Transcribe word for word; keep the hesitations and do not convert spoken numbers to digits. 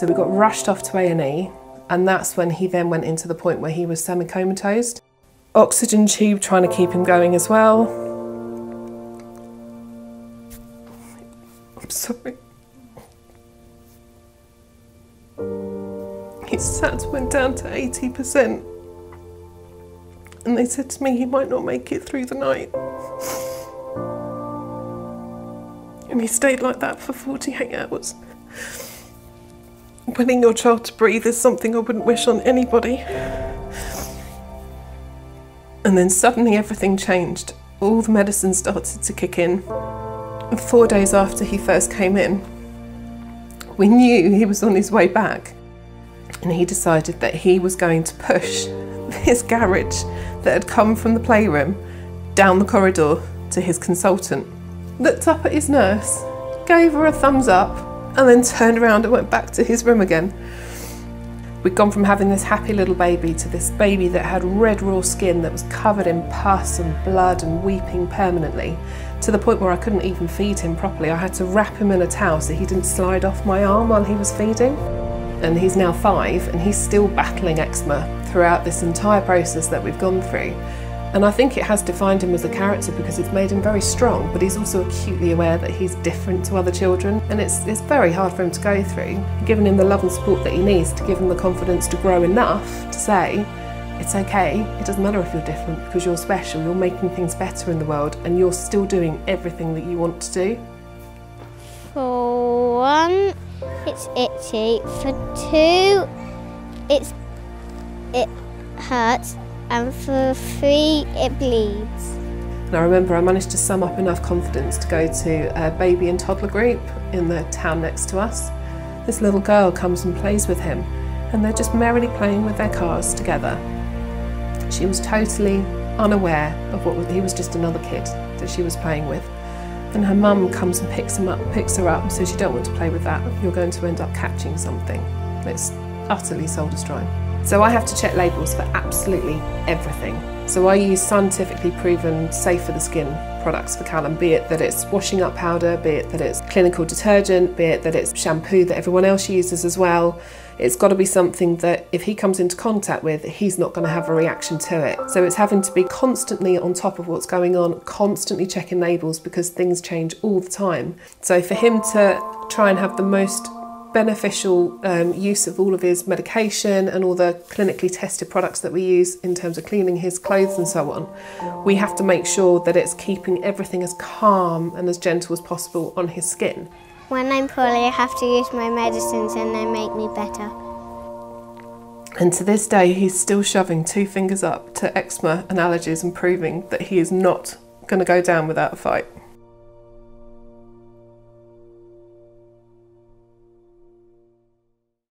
So we got rushed off to A and E, and that's when he then went into the point where he was semi-comatose. Oxygen tube trying to keep him going as well. I'm sorry. His SATs went down to eighty percent. And they said to me he might not make it through the night. And he stayed like that for forty-eight hours. Willing your child to breathe is something I wouldn't wish on anybody. And then suddenly everything changed. All the medicine started to kick in. And four days after he first came in, we knew he was on his way back. And he decided that he was going to push his garage that had come from the playroom down the corridor to his consultant. Looked up at his nurse, gave her a thumbs up, and then turned around and went back to his room again. We'd gone from having this happy little baby to this baby that had red raw skin that was covered in pus and blood and weeping permanently, to the point where I couldn't even feed him properly. I had to wrap him in a towel so he didn't slide off my arm while he was feeding. And he's now five, and he's still battling eczema throughout this entire process that we've gone through. And I think it has defined him as a character because it's made him very strong, but he's also acutely aware that he's different to other children, and it's, it's very hard for him to go through. Giving him the love and support that he needs to give him the confidence to grow enough to say, it's okay, it doesn't matter if you're different because you're special, you're making things better in the world, and you're still doing everything that you want to do. For one, it's itchy. For two, it's, it hurts. And for three, it bleeds. And I remember I managed to sum up enough confidence to go to a baby and toddler group in the town next to us. This little girl comes and plays with him, and they're just merrily playing with their cars together. She was totally unaware of what was, he was just another kid that she was playing with. And her mum comes and picks him up, picks her up, says, you don't want to play with that, you're going to end up catching something. It's utterly soul destroying. So I have to check labels for absolutely everything. So I use scientifically proven safe for the skin products for Callum, be it that it's washing up powder, be it that it's clinical detergent, be it that it's shampoo that everyone else uses as well. It's got to be something that if he comes into contact with, he's not going to have a reaction to it. So it's having to be constantly on top of what's going on, constantly checking labels because things change all the time. So for him to try and have the most beneficial um, use of all of his medication and all the clinically tested products that we use in terms of cleaning his clothes and so on, we have to make sure that it's keeping everything as calm and as gentle as possible on his skin. When I'm poorly, I have to use my medicines and they make me better. And to this day, he's still shoving two fingers up to eczema and allergies and proving that he is not going to go down without a fight.